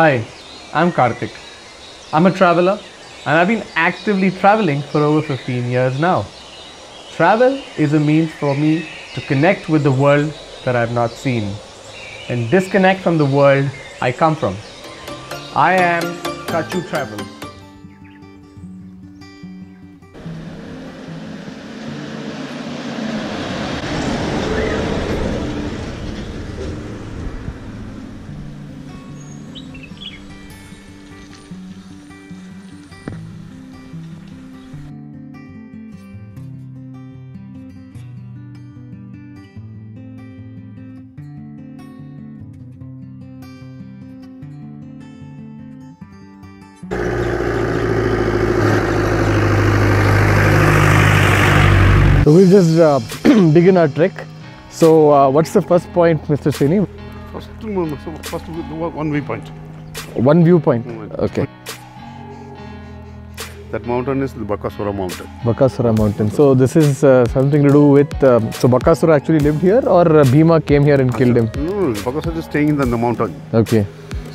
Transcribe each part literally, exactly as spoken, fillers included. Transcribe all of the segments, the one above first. Hi, I'm Kartik. I'm a traveler and I've been actively traveling for over fifteen years now. Travel is a means for me to connect with the world that I've not seen and disconnect from the world I come from. I am Katchu Travel. So we'll just uh, begin our trek. So uh, what's the first point, Mister Srini? First, so first one viewpoint. One viewpoint? Okay. That mountain is the Bakasura mountain. Bakasura mountain. So this is uh, something to do with... Um, so Bakasura actually lived here, or Bhima came here and killed him? No, no, Bakasura is staying in the, in the mountain. Okay.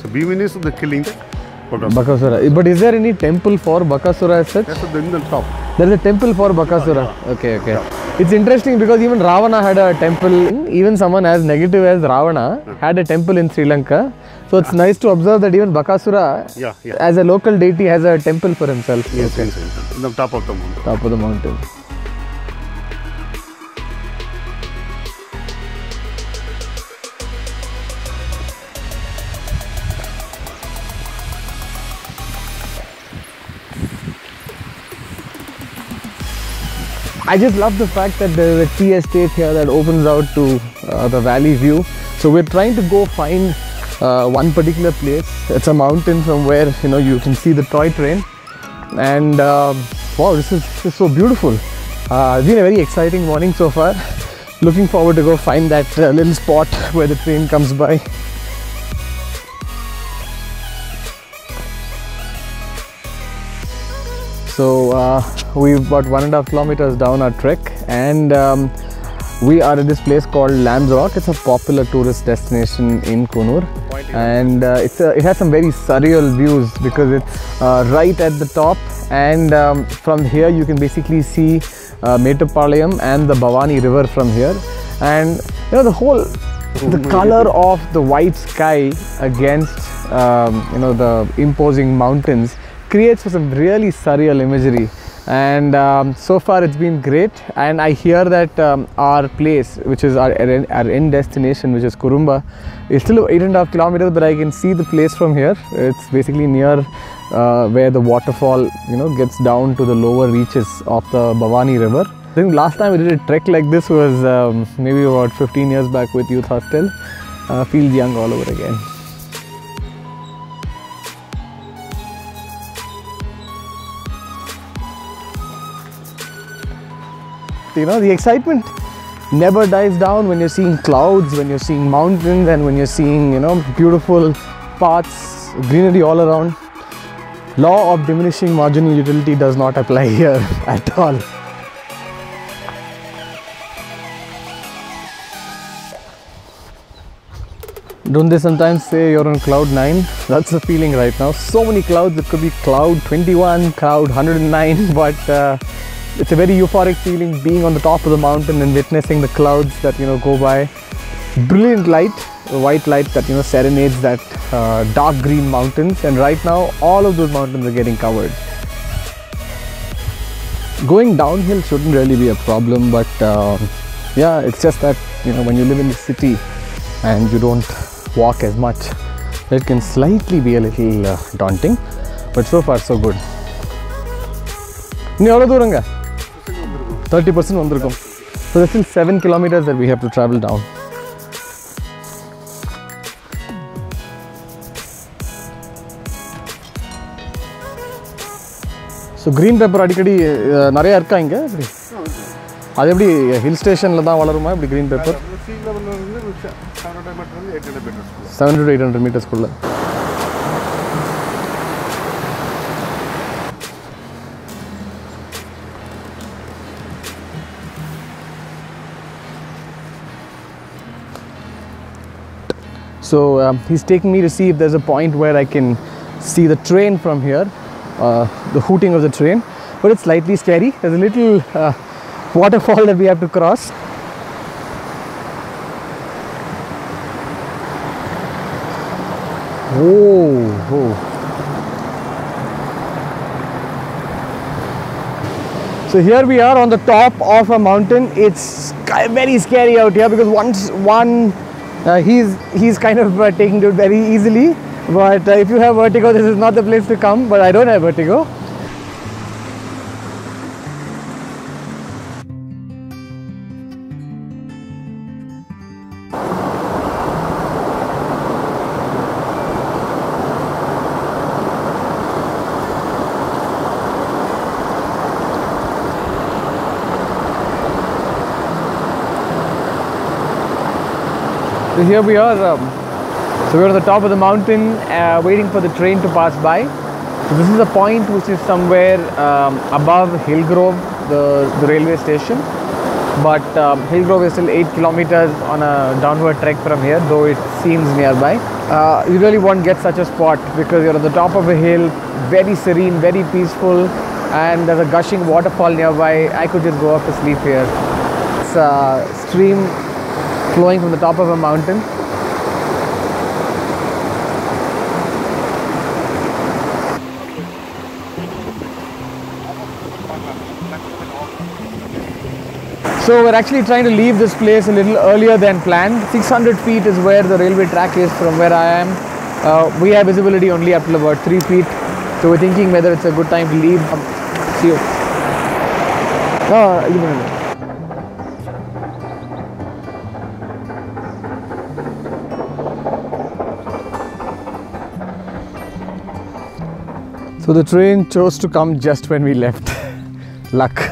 So Bhima is the killing Bakasura. Bakasura. But is there any temple for Bakasura as such? Yes, in the top. There is a temple for Bakasura. Yeah, yeah. Okay, okay. Yeah. It's interesting because even Ravana had a temple. Even someone as negative as Ravana yeah. had a temple in Sri Lanka. So it's yeah. nice to observe that even Bakasura, yeah, yeah. as a local deity, has a temple for himself. Yes, okay. yes, yes. In the top of the mountain. Top of the mountain. I just love the fact that there is a tea estate here that opens out to uh, the valley view. So we're trying to go find uh, one particular place. It's a mountain from where, you know, you can see the toy train. And uh, wow, this is, this is so beautiful. Uh, it's been a very exciting morning so far. Looking forward to go find that uh, little spot where the train comes by. So uh, we've got one and a half kilometers down our trek, and um, we are at this place called Lamb's Rock. It's a popular tourist destination in Kunur, and uh, it's a, it has some very surreal views because it's uh, right at the top, and um, from here you can basically see uh, Mettupalayam and the Bhavani River from here, and you know the whole the color of the white sky against um, you know the imposing mountains creates for some really surreal imagery. And um, so far it's been great, and I hear that um, our place, which is our, our end destination, which is Kurumba, is still eight and a half kilometers, but I can see the place from here. It's basically near uh, where the waterfall, you know, gets down to the lower reaches of the Bhavani River. I think last time we did a trek like this was um, maybe about fifteen years back with Youth Hostel. Uh, feels young all over again. You know, the excitement never dies down when you're seeing clouds, when you're seeing mountains, and when you're seeing, you know, beautiful paths, greenery all around. Law of diminishing marginal utility does not apply here at all. Don't they sometimes say you're on cloud nine? That's the feeling right now. So many clouds. It could be cloud twenty-one, cloud one hundred and nine, but uh, it's a very euphoric feeling being on the top of the mountain and witnessing the clouds that, you know, go by. Brilliant light, a white light that, you know, serenades that uh, dark green mountains, and right now all of those mountains are getting covered. Going downhill shouldn't really be a problem, but uh, yeah, it's just that, you know, when you live in the city and you don't walk as much, it can slightly be a little uh, daunting, but so far so good. thirty percent. So there's still seven kilometers that we have to travel down. So green pepper adikadi nariya irka inga appadi adu eppadi hill station la dhaan valaruma appadi green pepper sea level la irundhu seven hundred meters seven hundred to eight hundred meters kulla. So um, he's taking me to see if there's a point where I can see the train from here, uh, the hooting of the train. But it's slightly scary. There's a little uh, waterfall that we have to cross. Oh, oh. So here we are on the top of a mountain. It's very scary out here because once one, uh, he's he's kind of uh, taking to it very easily. But uh, if you have vertigo, this is not the place to come. But I don't have vertigo. So here we are, um, so we're on the top of the mountain uh, waiting for the train to pass by. So this is a point which is somewhere um, above Hillgrove, the, the railway station. But um, Hillgrove is still eight kilometers on a downward trek from here, though it seems nearby. Uh, you really won't get such a spot because you're on the top of a hill, very serene, very peaceful, and there's a gushing waterfall nearby. I could just go off to sleep here. It's a stream flowing from the top of a mountain. So we're actually trying to leave this place a little earlier than planned. six hundred feet is where the railway track is from where I am. Uh, we have visibility only up to about three feet. So we're thinking whether it's a good time to leave. See you. Oh, So the train chose to come just when we left. Luck.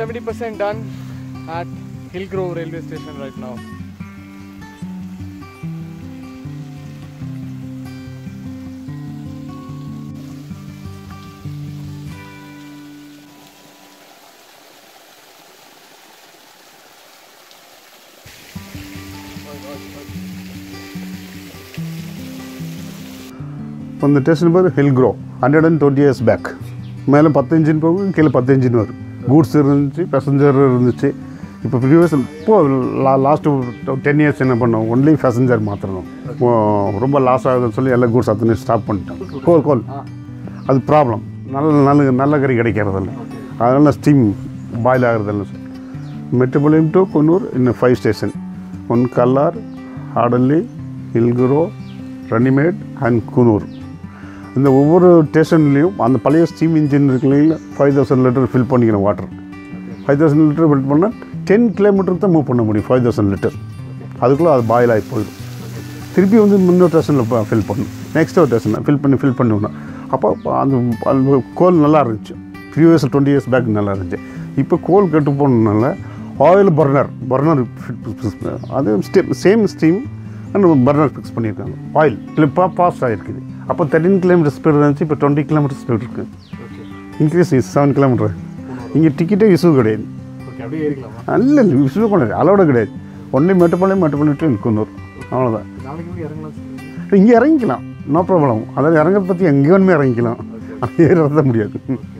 seventy percent done at Hillgrove railway station right now. From the station number Hillgrove, one hundred twenty years back. Mele ten engine pogu, kele ten engine varu. Goods irundhuchu, passenger irundhuchu. Ipo previous last ten years enna pannom only passenger maatram. Romba loss agudhu solli ella goods athane stop pannidom. Coal coal. Adu problem. Nalla nalla nalla kari kedikkiradhu illa. Adala steam boil agudhu illa. Mettupalayam to Kunur in a five station. One Kallar, Hadali, Hillgrove, Runnymede and Kunur. In the over station, on the palliative steam engine, five thousand litres fill the water. five thousand litres fill the ten kilometers move five thousand litres. That's the boil. three P M station fill the next station fill the fill the coal was few years, twenty years back. Now coal is oil burner. Burner the same steam and burner fixed. Oil is so thirteen kilometers speed is twenty kilometers speed. Okay. Increase is seven kilometers. You have a ticket issue. Okay, that's issue. Only Mettupalayam, Mettupalayam to Kunur. That's it. No problem. That's it. That's it. That's it. That's it. That's it.